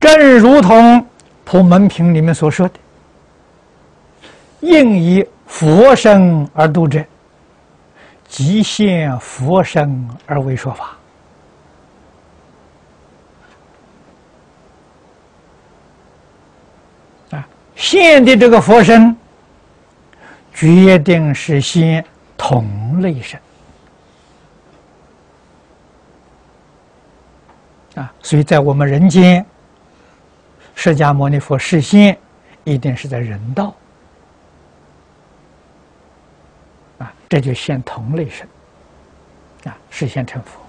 正如同《普门品》里面所说的：“应以佛身而度者，即现佛身而为说法。”啊，现的这个佛身，决定是现同类身。 啊，所以在我们人间，释迦牟尼佛示现，一定是在人道。啊，这就现同类身，啊，示现成佛。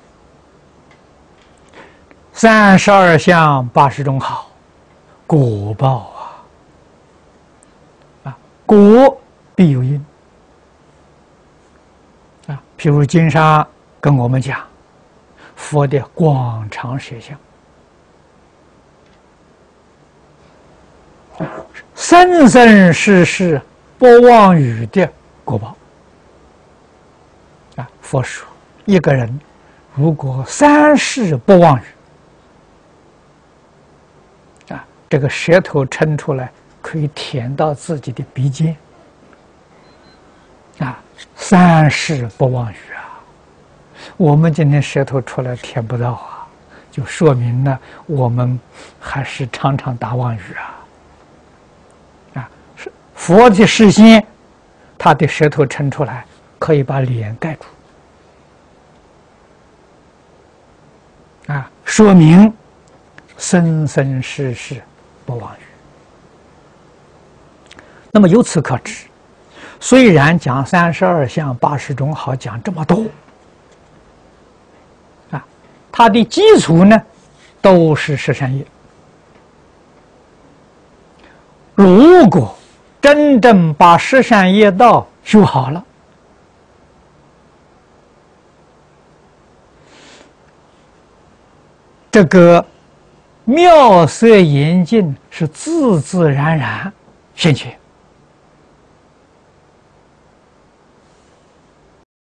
32相80种好，果报啊，果必有因。啊，譬如经上跟我们讲。 佛的广长舌相，生生世世不妄语的果报啊！佛说，一个人如果3世不妄语啊，这个舌头撑出来可以舔到自己的鼻尖啊，3世不妄语啊！ 我们今天舌头出来舔不到啊，就说明呢，我们还是常常打妄语啊。啊，是佛的示现，他的舌头伸出来，可以把脸盖住。啊，说明生生世世不妄语。那么由此可知，虽然讲32相80种好讲这么多。 它的基础呢，都是十善业。如果真正把十善业道修好了，这个妙色眼净是自然现前。